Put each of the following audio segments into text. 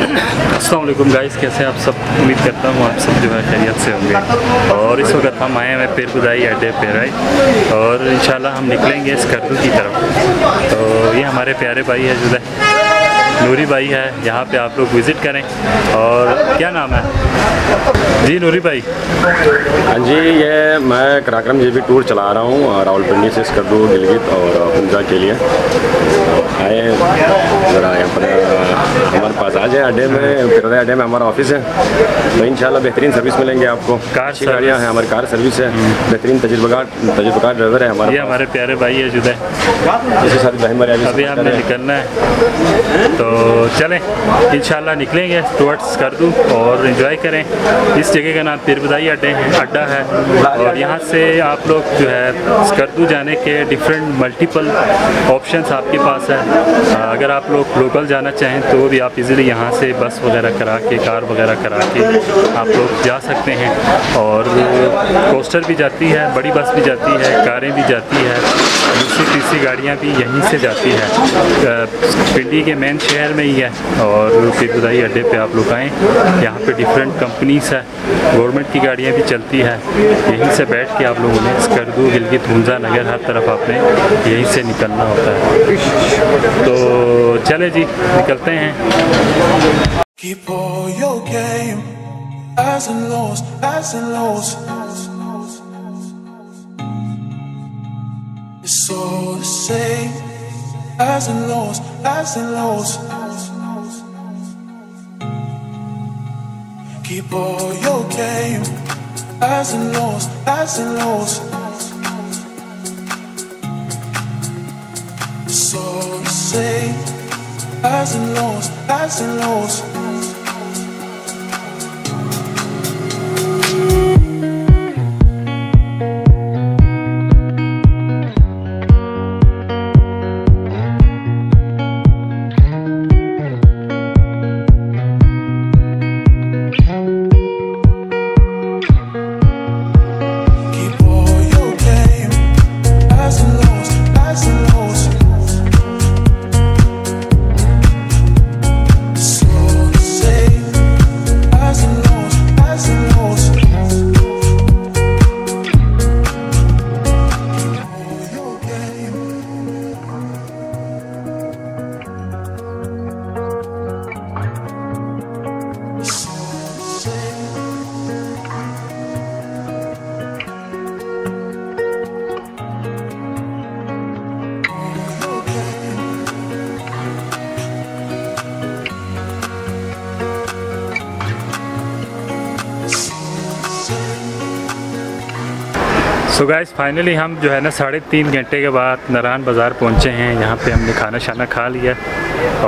अस्सलामुअलैकुम गाइस, कैसे आप सब? उम्मीद करता हूँ आप सब जो है खैरियत से होंगे। और इस वक्त हम आए हैं तिरवदाई अड्डे पर और इंशाल्लाह हम निकलेंगे स्कर्दू की तरफ। तो ये हमारे प्यारे भाई है जुदे, नूरी भाई है, यहाँ पे आप लोग विज़िट करें। और क्या नाम है जी नूरी भाई? हाँ जी, ये मैं कराक्रम जेबी टूर चला रहा हूँ रावलपिंडी से स्कर्दू, गिलगित और हुंजा के लिए। हमारे पास आ जाए अड्डे में, टिरवादाई अड्डे में हमारा ऑफिस है, तो इंशाल्लाह बेहतरीन सर्विस मिलेंगे आपको। कार गाड़ियाँ हैं, हमारी कार सर्विस है, बेहतरीन तजुर्बाकार ड्राइवर है हमारे। ये हमारे प्यारे भाई है जुदे, इसके साथ अभी हमने निकलना है। तो चलें इंशाल्लाह निकलेंगे टूवर्ड्स स्कर्दू और इन्जॉय करें। इस जगह का नाम टिरवादाई अड्डा है और यहाँ से आप लोग जो है स्कर्दू जाने के डिफरेंट मल्टीपल ऑप्शंस आपके पास है। अगर आप लोग लोकल जाना चाहें तो भी आप इजीली यहाँ से बस वगैरह करा के, कार वगैरह करा के आप लोग जा सकते हैं। और कोस्टर भी जाती है, बड़ी बस भी जाती है, कारें भी जाती है, दूसरी गाड़ियाँ भी यहीं से जाती है। पिंडी के मेन शहर में ही है। और तिरवदाई अड्डे पे आप लोग आएँ, यहाँ पे डिफरेंट कंपनीज़ है, गवर्नमेंट की गाड़ियाँ भी चलती है। यहीं से बैठ के आप लोगों ने स्कर्दू, गिलगित, हुंजा, नगर हर तरफ आपने यहीं से निकलना होता है। तो चले जी निकलते हैं। Keep all your game, highs and lows, highs and lows. It's all the same, highs and lows, highs and lows. Keep all your game, highs and lows, highs and lows. So say, highs and lows, highs and lows. तो guys finally हम जो है ना 3.5 घंटे के बाद नारान बाज़ार पहुंचे हैं। यहाँ पे हमने खाना शाना खा लिया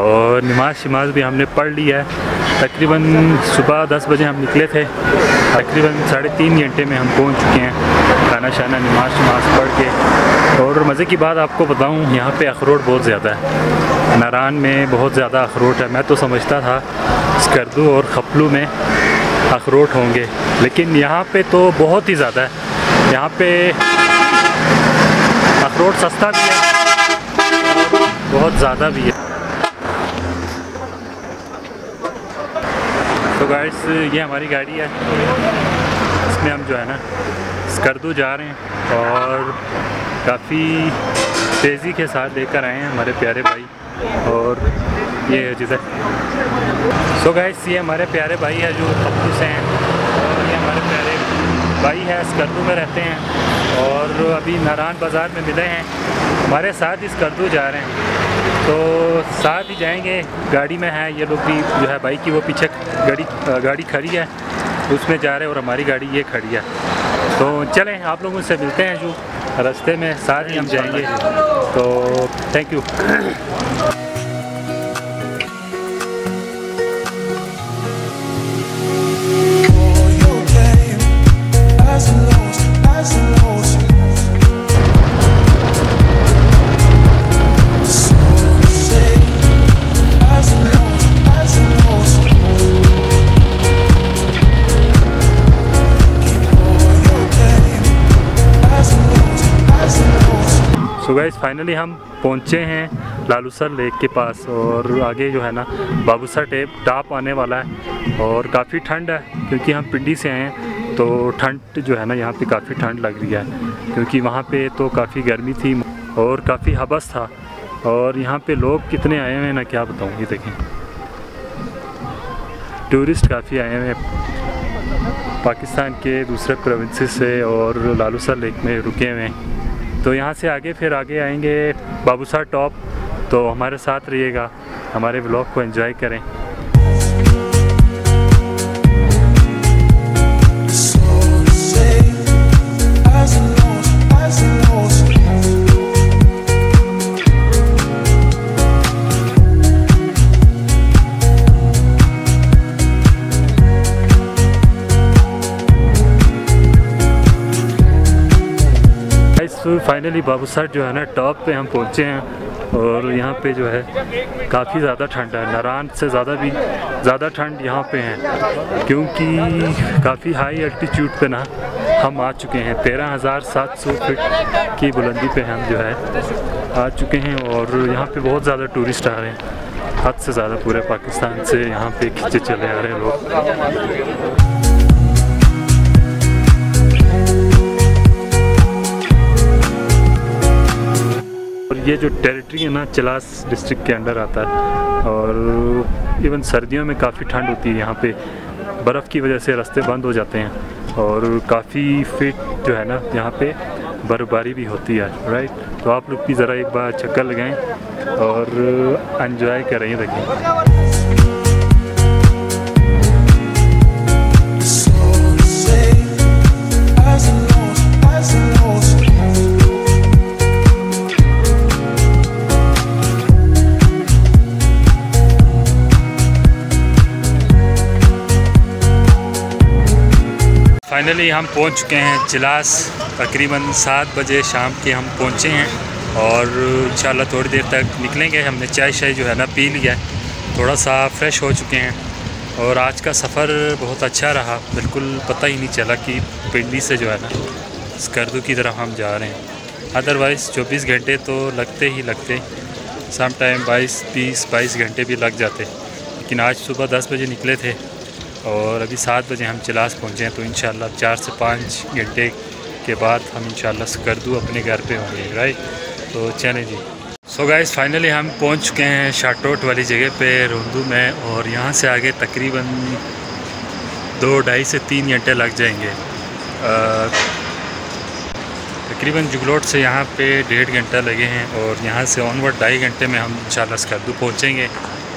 और नमाज शमाज भी हमने पढ़ लिया है। तकरीबन सुबह 10 बजे हम निकले थे, तकरीबन 3.5 घंटे में हम पहुंच चुके हैं। खाना शाना नमाज शमाज पढ़ के, और मज़े की बात आपको बताऊँ, यहाँ पे अखरोट बहुत ज़्यादा है, नारान में बहुत ज़्यादा अखरोट है। मैं तो समझता था स्कर्दू और खपलू में अखरोट होंगे, लेकिन यहाँ पर तो बहुत ही ज़्यादा है। यहाँ पे अखरोट सस्ता भी है, बहुत ज़्यादा भी है। तो गाइस ये हमारी गाड़ी है, इसमें हम जो है ना स्कर्दू जा रहे हैं और काफ़ी तेज़ी के साथ लेकर आए हैं हमारे प्यारे भाई। और ये जैसे सो गाइस ये हमारे प्यारे भाई है जो खपलू से हैं, और ये हमारे प्यारे भाई है स्कर्दू में रहते हैं और अभी नारान बाज़ार में मिले हैं, हमारे साथ ही स्कर्दू जा रहे हैं। तो साथ ही जाएंगे, गाड़ी में हैं ये लोग भी जो है भाई की, वो पीछे गाड़ी खड़ी है उसमें जा रहे हैं और हमारी गाड़ी ये खड़ी है। तो चलें आप लोग उनसे मिलते हैं जो रास्ते में साथ ही हम जाएंगे। तो thank you. So guys finally हम पहुँचे हैं लाल ऊसर लेक के पास। और आगे जो है ना बाबूसर टॉप आने वाला है और काफ़ी ठंड है क्योंकि हम पिंडी से आए हैं, तो ठंड जो है ना यहाँ पे काफ़ी ठंड लग रही है क्योंकि वहाँ पे तो काफ़ी गर्मी थी और काफ़ी हबस था। और यहाँ पे लोग कितने आए हुए हैं ना, क्या बताऊँ। ये देखें टूरिस्ट काफ़ी आए हुए हैं पाकिस्तान के दूसरे प्रोविंसेस से और लाल ऊसर लेक में रुके हुए हैं। तो यहाँ से आगे फिर आगे आएंगे बाबूसर टॉप, तो हमारे साथ रहिएगा, हमारे ब्लॉग को एंजॉय करें। फाइनली बाबूसर जो है ना टॉप पे हम पहुंचे हैं और यहाँ पे जो है काफ़ी ज़्यादा ठंड है, नारान से ज़्यादा भी ज़्यादा ठंड यहाँ पे है क्योंकि काफ़ी हाई एल्टीट्यूड पे ना हम आ चुके हैं। 13,700 फीट की बुलंदी पे हम जो है आ चुके हैं और यहाँ पे बहुत ज़्यादा टूरिस्ट आ रहे हैं, हद से ज़्यादा पूरे पाकिस्तान से यहाँ पे खींचे चले आ रहे हैं लोग। ये जो टेरिटरी है ना चिलास डिस्ट्रिक्ट के अंडर आता है और इवन सर्दियों में काफ़ी ठंड होती है यहाँ पे, बर्फ़ की वजह से रास्ते बंद हो जाते हैं और काफ़ी फिट जो है ना यहाँ पे बर्फबारी भी होती है, राइट। तो आप लोग भी ज़रा एक बार चक्कर लगाएं और एंजॉय करें। देखिए फाइनली हम पहुंच चुके हैं चिलास। तकरीबन 7 बजे शाम के हम पहुंचे हैं और इंशाल्लाह थोड़ी देर तक निकलेंगे। हमने चाय शाय जो है ना पी लिया, थोड़ा सा फ्रेश हो चुके हैं और आज का सफ़र बहुत अच्छा रहा। बिल्कुल पता ही नहीं चला कि पिंडी से जो है ना स्कर्दू की तरफ हम जा रहे हैं। अदरवाइज़ 24 घंटे तो लगते ही लगते, सम टाइम 22 घंटे भी लग जाते, लेकिन आज सुबह 10 बजे निकले थे और अभी 7 बजे हम चिलास पहुँचे हैं। तो इंशाल्लाह 4 से 5 घंटे के बाद हम इंशाल्लाह स्कर्दू अपने घर पे होंगे, राइट। तो चलें जी। सो गाइस फाइनली हम पहुँच चुके हैं शाटोट वाली जगह पे रोंदू में और यहाँ से आगे तकरीबन 2-2.5 से 3 घंटे लग जाएंगे। तकरीबन जगलोट से यहाँ पे 1.5 घंटा लगे हैं और यहाँ से ऑनवर्ड 2.5 घंटे में हम इंशाल्लाह स्कर्दू पहुँचेंगे।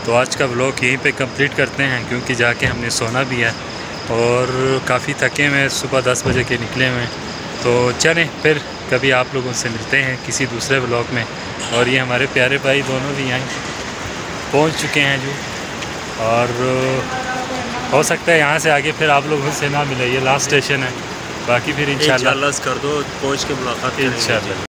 तो आज का व्लॉग यहीं पे कंप्लीट करते हैं क्योंकि जाके हमने सोना भी है और काफ़ी थके हुए, सुबह 10 बजे के निकले हुए। तो चलें फिर कभी आप लोगों से मिलते हैं किसी दूसरे व्लॉग में। और ये हमारे प्यारे भाई दोनों भी यहाँ पहुँच चुके हैं जो, और हो सकता है यहाँ से आगे फिर आप लोगों से ना मिले, ये लास्ट स्टेशन है। बाकी फिर इंशाल्लाह कर दो पहुँच के मुलाकात इंशाल्लाह।